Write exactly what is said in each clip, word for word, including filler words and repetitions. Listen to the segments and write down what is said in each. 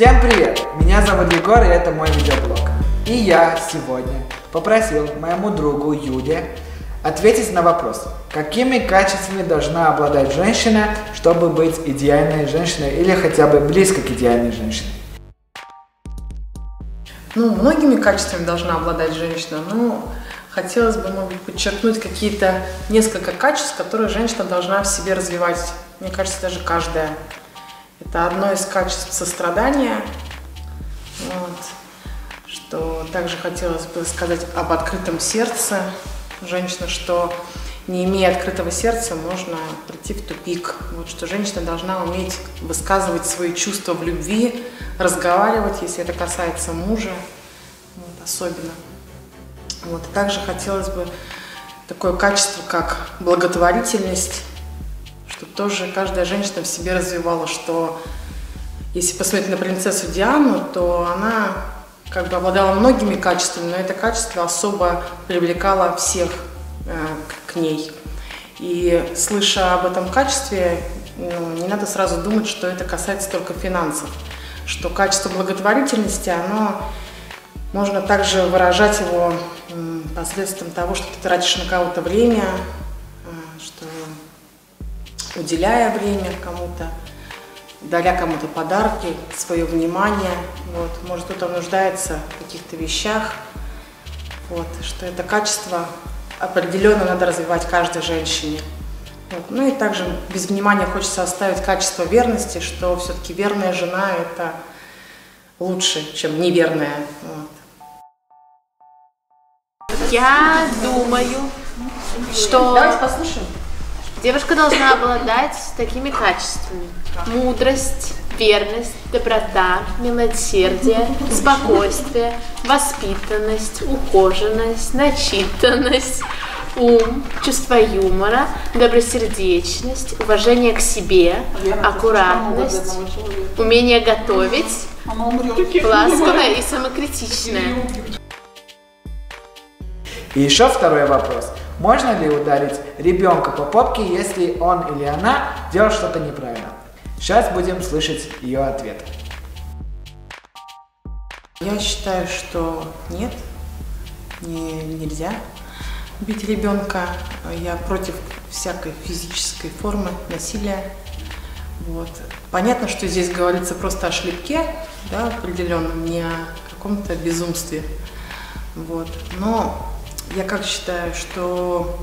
Всем привет! Меня зовут Егор, и это мой видеоблог. И я сегодня попросил моему другу Юле ответить на вопрос, какими качествами должна обладать женщина, чтобы быть идеальной женщиной или хотя бы близко к идеальной женщине. Ну, многими качествами должна обладать женщина, но хотелось бы, может быть, подчеркнуть какие-то несколько качеств, которые женщина должна в себе развивать. Мне кажется, даже каждая. Это одно из качеств сострадания. Вот. Что также хотелось бы сказать об открытом сердце. Женщина, что не имея открытого сердца, можно прийти в тупик. Вот, что женщина должна уметь высказывать свои чувства в любви, разговаривать, если это касается мужа, вот, особенно. Вот. И также хотелось бы такое качество, как благотворительность, чтобы тоже каждая женщина в себе развивала, что если посмотреть на принцессу Диану, то она как бы обладала многими качествами, но это качество особо привлекало всех э, к ней. И слыша об этом качестве, ну, не надо сразу думать, что это касается только финансов, что качество благотворительности, оно можно также выражать его э, посредством того, что ты тратишь на кого-то время, э, что уделяя время кому-то, даря кому-то подарки, свое внимание, вот, может кто-то нуждается в каких-то вещах, вот, что это качество определенно надо развивать каждой женщине. Вот. Ну и также без внимания хочется оставить качество верности, что все-таки верная жена – это лучше, чем неверная. Вот. Я думаю, что… Давайте послушаем. Девушка должна обладать такими качествами: мудрость, верность, доброта, милосердие, спокойствие, воспитанность, ухоженность, начитанность, ум, чувство юмора, добросердечность, уважение к себе, аккуратность, умение готовить, ласковая и самокритичная. И еще второй вопрос. Можно ли ударить ребенка по попке, если он или она делает что-то неправильно? Сейчас будем слышать ее ответ. Я считаю, что нет, не, нельзя бить ребенка. Я против всякой физической формы насилия. Вот. Понятно, что здесь говорится просто о шлепке, да, определенном, не о каком-то безумстве. Вот. Но я как считаю, что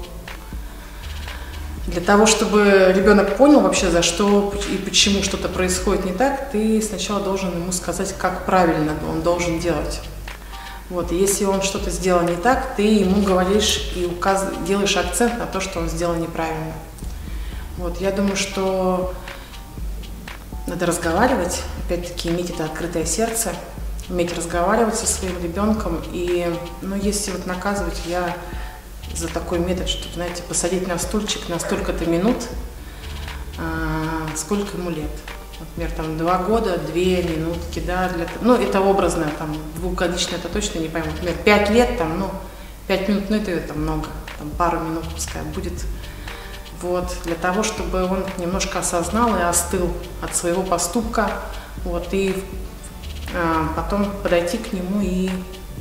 для того, чтобы ребенок понял вообще, за что и почему что-то происходит не так, ты сначала должен ему сказать, как правильно он должен делать. Вот. И если он что-то сделал не так, ты ему говоришь и указ... делаешь акцент на то, что он сделал неправильно. Вот. Я думаю, что надо разговаривать, опять-таки иметь это открытое сердце, уметь разговаривать со своим ребенком. И, ну, если вот наказывать, я за такой метод, что, знаете, посадить на стульчик на столько-то минут, а, сколько ему лет. Например, там два года, две минутки, да, для, ну, это образно, там, двухгодичное, это точно не пойму. Например, пять лет, там, ну, пять минут, ну, это, это много, там, пару минут пускай будет. Вот, для того, чтобы он немножко осознал и остыл от своего поступка, вот, и потом подойти к нему и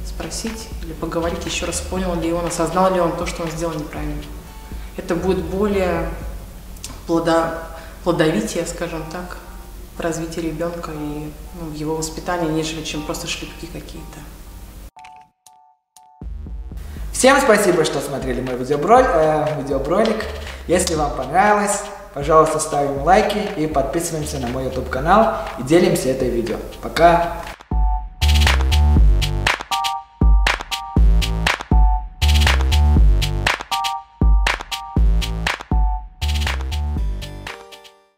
спросить или поговорить еще раз, понял ли он, осознал ли он то, что он сделал неправильно. Это будет более плодо... плодовитие, скажем так, в развитии ребенка и, ну, в его воспитании, нежели чем просто шлепки какие-то. Всем спасибо, что смотрели мой видеобролик. Э, видеобролик. Если вам понравилось, пожалуйста, ставим лайки и подписываемся на мой YouTube канал и делимся это видео. Пока!